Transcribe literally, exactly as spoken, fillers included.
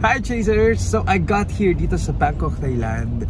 Hi Chasers! So I got here dito sa Bangkok, Thailand.